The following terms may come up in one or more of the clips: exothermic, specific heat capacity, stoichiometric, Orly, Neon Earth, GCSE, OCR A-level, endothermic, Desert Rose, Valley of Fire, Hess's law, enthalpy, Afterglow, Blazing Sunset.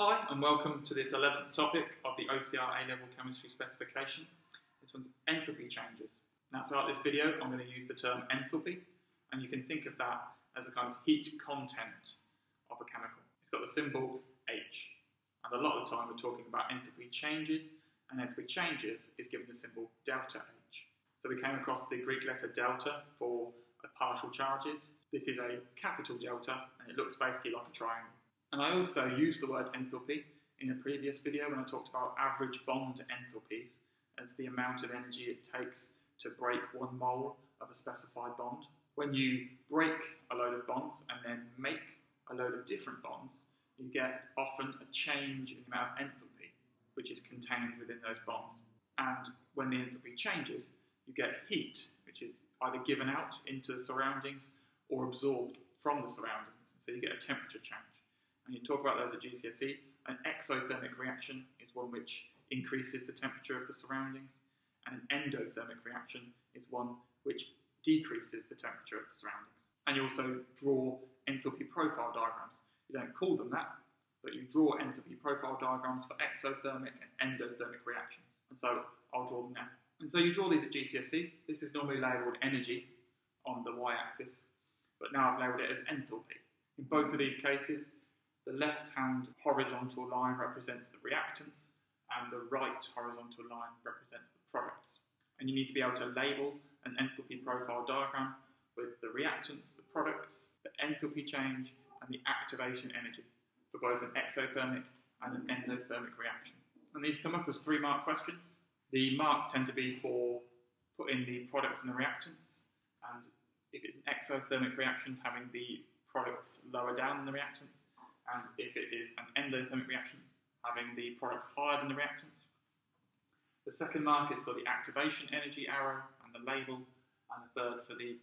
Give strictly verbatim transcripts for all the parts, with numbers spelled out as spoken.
Hi and welcome to this eleventh topic of the O C R A-level chemistry specification. This one's enthalpy changes. Now throughout this video I'm going to use the term enthalpy, and you can think of that as a kind of heat content of a chemical. It's got the symbol H, and a lot of the time we're talking about enthalpy changes, and enthalpy changes is given the symbol delta H. So we came across the Greek letter delta for partial charges. This is a capital delta and it looks basically like a triangle. And I also used the word enthalpy in a previous video when I talked about average bond enthalpies as the amount of energy it takes to break one mole of a specified bond. When you break a load of bonds and then make a load of different bonds, you get often a change in the amount of enthalpy which is contained within those bonds. And when the enthalpy changes, you get heat, which is either given out into the surroundings or absorbed from the surroundings. So you get a temperature change. And you talk about those at G C S E. An exothermic reaction is one which increases the temperature of the surroundings, and an endothermic reaction is one which decreases the temperature of the surroundings. And you also draw enthalpy profile diagrams. You don't call them that, but you draw enthalpy profile diagrams for exothermic and endothermic reactions. And so I'll draw them now. And so you draw these at G C S E. This is normally labelled energy on the y-axis, but now I've labelled it as enthalpy. In both of these cases, the left-hand horizontal line represents the reactants, and the right horizontal line represents the products. And you need to be able to label an enthalpy profile diagram with the reactants, the products, the enthalpy change, and the activation energy for both an exothermic and an endothermic reaction. And these come up as three-mark questions. The marks tend to be for putting the products and the reactants, and if it's an exothermic reaction, having the products lower down than the reactants, and if it is an endothermic reaction, having the products higher than the reactants. The second mark is for the activation energy arrow and the label, and the third for the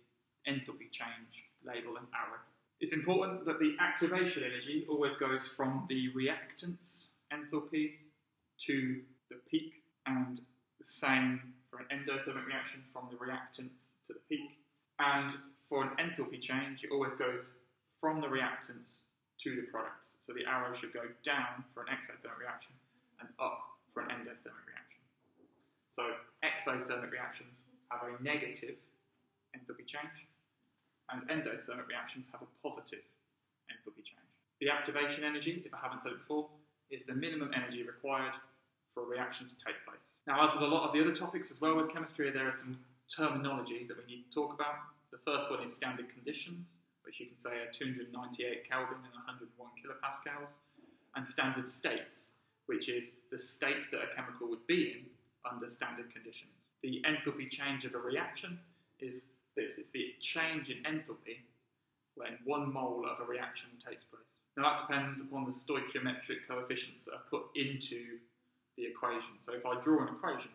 enthalpy change label and arrow. It's important that the activation energy always goes from the reactants enthalpy to the peak, and the same for an endothermic reaction from the reactants to the peak. And for an enthalpy change, it always goes from the reactants to the products. So the arrow should go down for an exothermic reaction and up for an endothermic reaction. So exothermic reactions have a negative enthalpy change, and endothermic reactions have a positive enthalpy change. The activation energy, if I haven't said it before, is the minimum energy required for a reaction to take place. Now, as with a lot of the other topics as well with chemistry, there is some terminology that we need to talk about. The first one is standard conditions, which you can say are two hundred ninety-eight Kelvin and one hundred one kilopascals, and standard states, which is the state that a chemical would be in under standard conditions. The enthalpy change of a reaction is this. It's the change in enthalpy when one mole of a reaction takes place. Now, that depends upon the stoichiometric coefficients that are put into the equation. So if I draw an equation,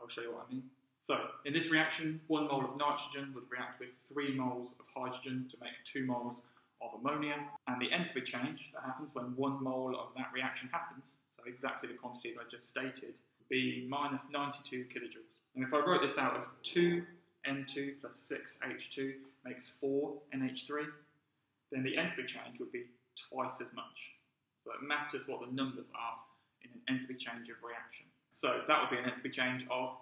I'll show you what I mean. So in this reaction, one mole of nitrogen would react with three moles of hydrogen to make two moles of ammonia, and the enthalpy change that happens when one mole of that reaction happens, so exactly the quantities I just stated, would be minus ninety-two kilojoules. And if I wrote this out as two N two plus six H two makes four N H three, then the enthalpy change would be twice as much. So it matters what the numbers are in an enthalpy change of reaction. So that would be an enthalpy change of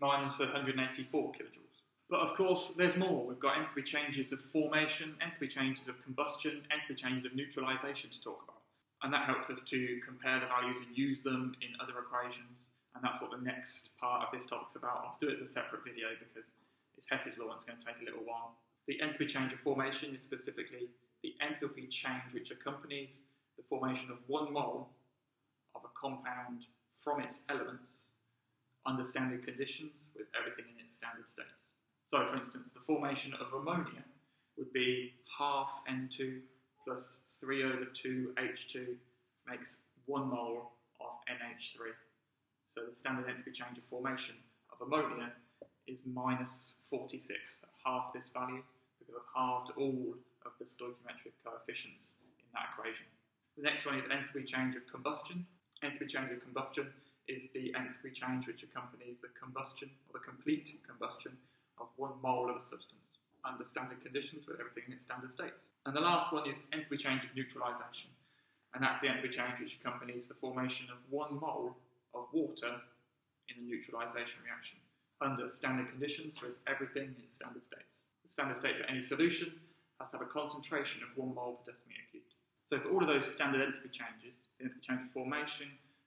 minus one hundred eighty-four kilojoules. But of course, there's more. We've got enthalpy changes of formation, enthalpy changes of combustion, enthalpy changes of neutralization to talk about. And that helps us to compare the values and use them in other equations. And that's what the next part of this topic's about. I'll do it as a separate video because it's Hess's law and it's going to take a little while. The enthalpy change of formation is specifically the enthalpy change which accompanies the formation of one mole of a compound from its elements under standard conditions with everything in its standard states. So for instance, the formation of ammonia would be half N two plus three over two H two makes one mole of N H three. So the standard enthalpy change of formation of ammonia is minus forty-six, half this value, because I've halved all of the stoichiometric coefficients in that equation. The next one is enthalpy change of combustion. Enthalpy change of combustion is the enthalpy change which accompanies the combustion, or the complete combustion, of one mole of a substance under standard conditions with everything in its standard states. And the last one is enthalpy change of neutralization. And that's the entropy change which accompanies the formation of one mole of water in the neutralization reaction under standard conditions with everything in standard states. The standard state for any solution has to have a concentration of one mole per decimeter cubed. So for all of those standard entropy changes, the entropy change of formation,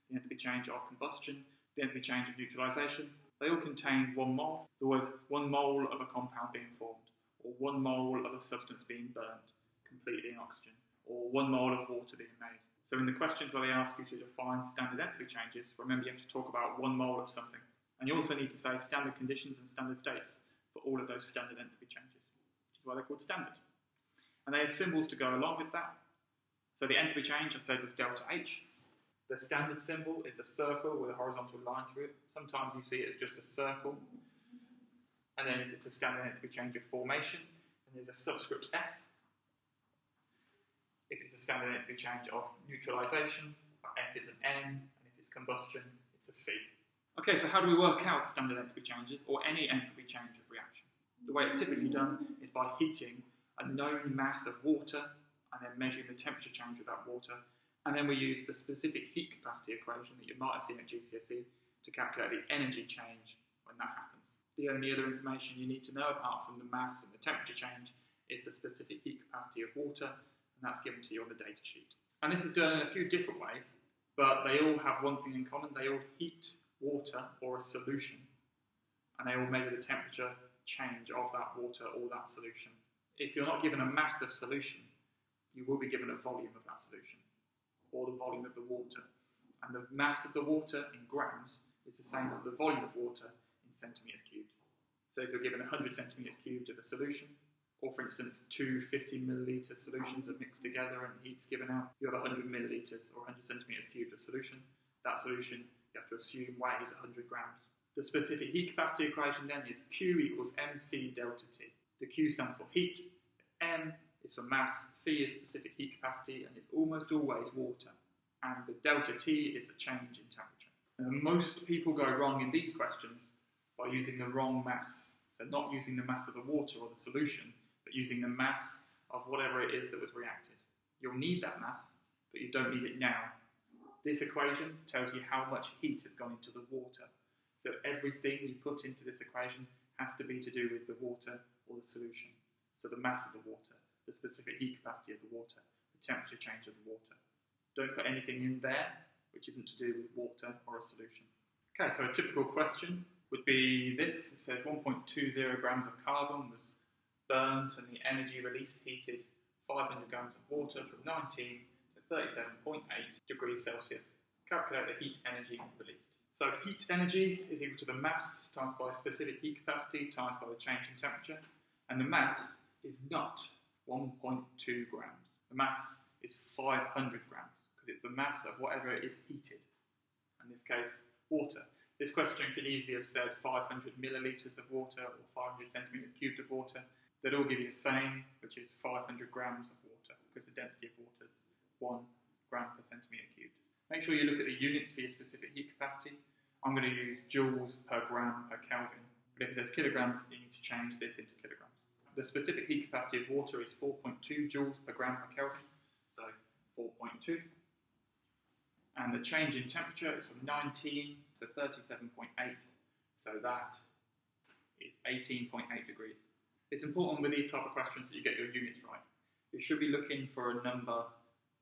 the entropy change of combustion, the entropy change of neutralization, they all contain one mole. There was one mole of a compound being formed, or one mole of a substance being burned, completely in oxygen, or one mole of water being made. So in the questions where they ask you to define standard entropy changes, remember you have to talk about one mole of something. And you also need to say standard conditions and standard states for all of those standard entropy changes, which is why they're called standard. And they have symbols to go along with that. So the entropy change, I said, was delta H. The standard symbol is a circle with a horizontal line through it. Sometimes you see it as just a circle. And then if it's a standard entropy change of formation, and there's a subscript F. If it's a standard entropy change of neutralization, F is an N, and if it's combustion, it's a C. Okay, so how do we work out standard entropy changes, or any entropy change of reaction? The way it's typically done is by heating a known mass of water, and then measuring the temperature change of that water, and then we use the specific heat capacity equation that you might have seen at G C S E to calculate the energy change when that happens. The only other information you need to know apart from the mass and the temperature change is the specific heat capacity of water, and that's given to you on the data sheet. And this is done in a few different ways, but they all have one thing in common. They all heat water or a solution, and they all measure the temperature change of that water or that solution. If you're not given a mass of solution, you will be given a volume of that solution, or the volume of the water. And the mass of the water in grams is the same as the volume of water in centimetres cubed. So if you're given one hundred centimetres cubed of a solution, or for instance two fifty millilitre solutions are mixed together and heat's given out, you have one hundred millilitres or one hundred centimetres cubed of solution. That solution, you have to assume, weighs one hundred grams. The specific heat capacity equation then is Q equals M C delta T. The Q stands for heat, M is for mass, C is specific heat capacity, and it's almost always water. And the delta T is the change in temperature. And most people go wrong in these questions by using the wrong mass. So not using the mass of the water or the solution, but using the mass of whatever it is that was reacted. You'll need that mass, but you don't need it now. This equation tells you how much heat has gone into the water. So everything you put into this equation has to be to do with the water or the solution. So the mass of the water, the specific heat capacity of the water, the temperature change of the water. Don't put anything in there which isn't to do with water or a solution. Okay, so a typical question would be this. It says one point two zero grams of carbon was burnt and the energy released heated five hundred grams of water from nineteen to thirty-seven point eight degrees Celsius. Calculate the heat energy released. So heat energy is equal to the mass times by specific heat capacity times by the change in temperature, and the mass is not one point two grams. The mass is five hundred grams, because it's the mass of whatever is heated, in this case, water. This question could easily have said five hundred millilitres of water or five hundred centimetres cubed of water. They'd all give you the same, which is five hundred grams of water, because the density of water is one gram per centimetre cubed. Make sure you look at the units for your specific heat capacity. I'm going to use joules per gram per Kelvin, but if it says kilograms, you need to change this into kilograms. The specific heat capacity of water is four point two joules per gram per Kelvin, so four point two. And the change in temperature is from nineteen to thirty-seven point eight, so that is eighteen point eight degrees. It's important with these type of questions that you get your units right. You should be looking for a number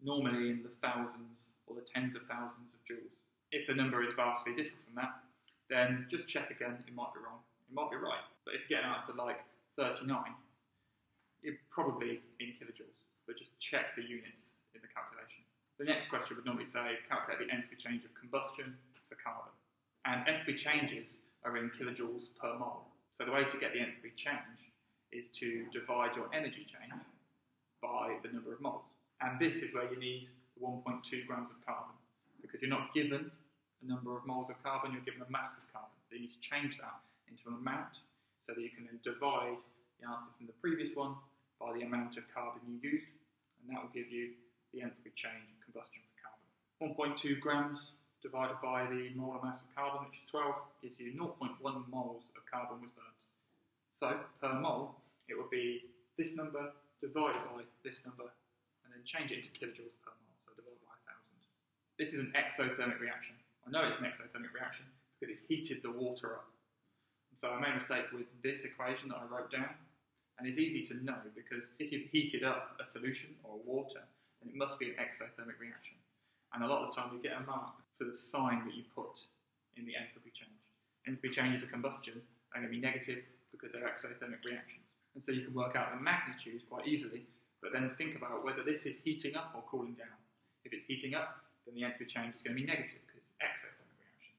normally in the thousands or the tens of thousands of joules. If the number is vastly different from that, then just check again, it might be wrong, it might be right. But if you get an answer like thirty-nine, you're probably in kilojoules, but just check the units in the calculation. The next question would normally say, calculate the entropy change of combustion for carbon. And entropy changes are in kilojoules per mole. So the way to get the entropy change is to divide your energy change by the number of moles. And this is where you need one point two grams of carbon, because you're not given a number of moles of carbon, you're given a mass of carbon. So you need to change that into an amount, so that you can then divide the answer from the previous one by the amount of carbon you used, and that will give you the entropy change of combustion for carbon. one point two grams divided by the molar mass of carbon, which is twelve, gives you zero point one moles of carbon was burnt. So per mole, it would be this number divided by this number, and then change it into kilojoules per mole, so divided by This is an exothermic reaction. I know it's an exothermic reaction because it's heated the water up. And so I made a mistake with this equation that I wrote down. And it's easy to know because if you've heated up a solution or water, then it must be an exothermic reaction. And a lot of the time we get a mark for the sign that you put in the enthalpy change. Enthalpy changes of combustion are going to be negative because they're exothermic reactions. And so you can work out the magnitude quite easily, but then think about whether this is heating up or cooling down. If it's heating up, then the enthalpy change is going to be negative because it's an exothermic reaction.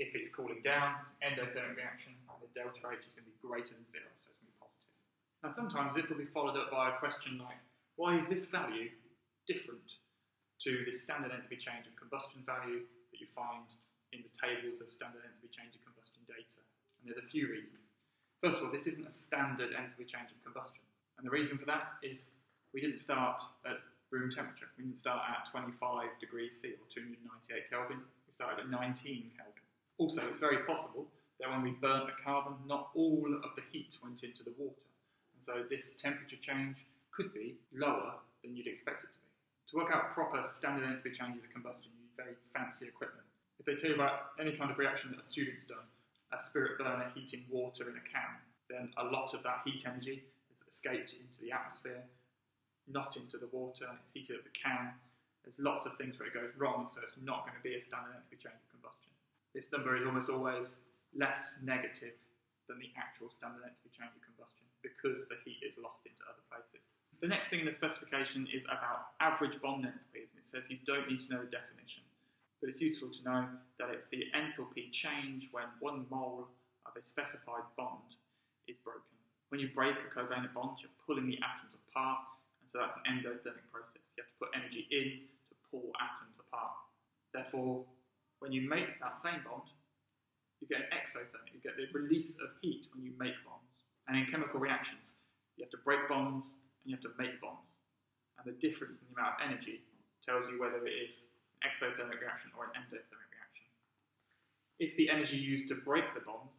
If it's cooling down, it's an endothermic reaction, and the delta H is going to be greater than zero, so it's going to be positive. Now sometimes this will be followed up by a question like, why is this value different to the standard enthalpy change of combustion value that you find in the tables of standard enthalpy change of combustion data? And there's a few reasons. First of all, this isn't a standard enthalpy change of combustion. And the reason for that is we didn't start at room temperature. We didn't start at twenty-five degrees C or two hundred ninety-eight Kelvin. We started at nineteen Kelvin. Also, it's very possible that when we burnt the carbon, not all of the heat went into the water. And so this temperature change could be lower than you'd expect it to be. To work out proper standard enthalpy changes of combustion, you need very fancy equipment. If they tell you about any kind of reaction that a student's done, a spirit burner heating water in a can, then a lot of that heat energy is escaped into the atmosphere, not into the water. It's heated up the can. There's lots of things where it goes wrong, so it's not going to be a standard enthalpy change of combustion. This number is almost always less negative than the actual standard enthalpy change of combustion because the heat is lost into other places. The next thing in the specification is about average bond enthalpies, and it says you don't need to know a definition. But it's useful to know that it's the enthalpy change when one mole of a specified bond is broken. When you break a covalent bond, you're pulling the atoms apart, and so that's an endothermic process. You have to put energy in to pull atoms apart. Therefore, when you make that same bond, you get an exothermic. You get the release of heat when you make bonds. And in chemical reactions, you have to break bonds and you have to make bonds. And the difference in the amount of energy tells you whether it is exothermic reaction or an endothermic reaction. If the energy used to break the bonds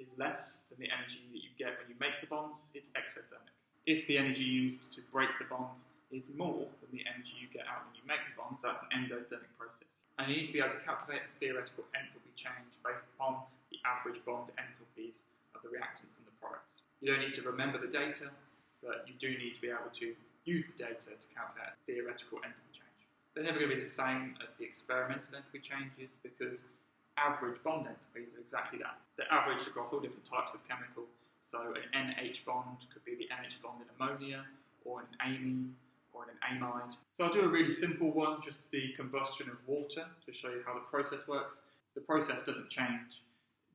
is less than the energy that you get when you make the bonds, it's exothermic. If the energy used to break the bonds is more than the energy you get out when you make the bonds, that's an endothermic process. And you need to be able to calculate the theoretical enthalpy change based upon the average bond enthalpies of the reactants and the products. You don't need to remember the data, but you do need to be able to use the data to calculate a theoretical enthalpy change. They're never going to be the same as the experimental enthalpy changes because average bond enthalpies are exactly that. They're averaged across all different types of chemical. So an N H bond could be the N H bond in ammonia, or an amine, or an amide. So I'll do a really simple one, just the combustion of water, to show you how the process works. The process doesn't change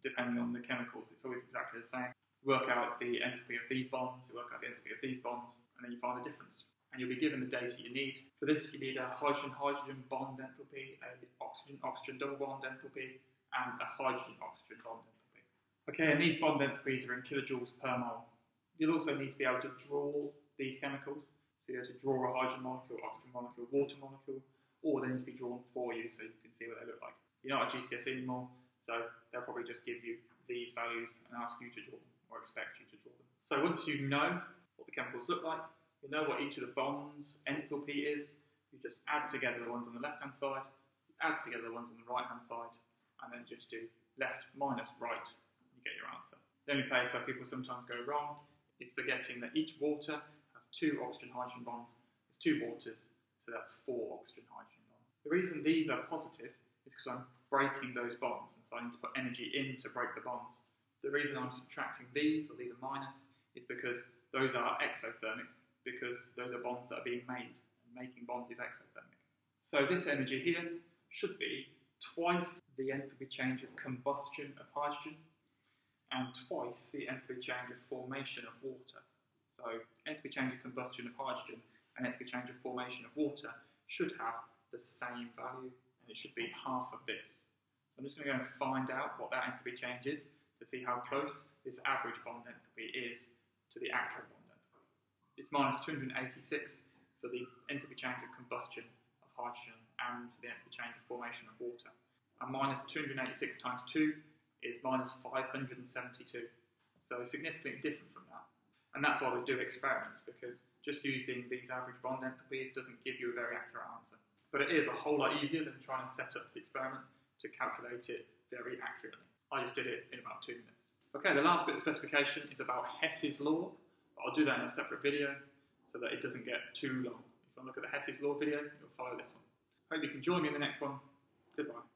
depending on the chemicals. It's always exactly the same. You work out the enthalpy of these bonds, you work out the enthalpy of these bonds, and then you find the difference. And you'll be given the data you need. For this, you need a hydrogen-hydrogen bond enthalpy, a oxygen-oxygen double bond enthalpy, and a hydrogen-oxygen bond enthalpy. Okay, and these bond enthalpies are in kilojoules per mole. You'll also need to be able to draw these chemicals. So you have to draw a hydrogen molecule, oxygen molecule, water molecule, or they need to be drawn for you so you can see what they look like. You're not a G C S E anymore, so they'll probably just give you these values and ask you to draw them, or expect you to draw them. So once you know what the chemicals look like, you know what each of the bonds' enthalpy is. You just add together the ones on the left-hand side, you add together the ones on the right-hand side, and then just do left minus right, and you get your answer. The only place where people sometimes go wrong is forgetting that each water has two oxygen-hydrogen bonds. It's two waters, so that's four oxygen-hydrogen bonds. The reason these are positive is because I'm breaking those bonds, and so I need to put energy in to break the bonds. The reason I'm subtracting these, or these are minus, is because those are exothermic, because those are bonds that are being made, and making bonds is exothermic. So this energy here should be twice the enthalpy change of combustion of hydrogen and twice the enthalpy change of formation of water. So enthalpy change of combustion of hydrogen and enthalpy change of formation of water should have the same value, and it should be half of this. So I'm just going to go and find out what that enthalpy change is to see how close this average bond enthalpy is to the actual bond. It's minus two hundred eighty-six for the enthalpy change of combustion of hydrogen and for the enthalpy change of formation of water. And minus two hundred eighty-six times two is minus five hundred seventy-two. So significantly different from that. And that's why we do experiments, because just using these average bond enthalpies doesn't give you a very accurate answer. But it is a whole lot easier than trying to set up the experiment to calculate it very accurately. I just did it in about two minutes. Okay, the last bit of specification is about Hess's law. I'll do that in a separate video so that it doesn't get too long. If you want to look at the Hess's law video, you'll follow this one. Hope you can join me in the next one. Goodbye.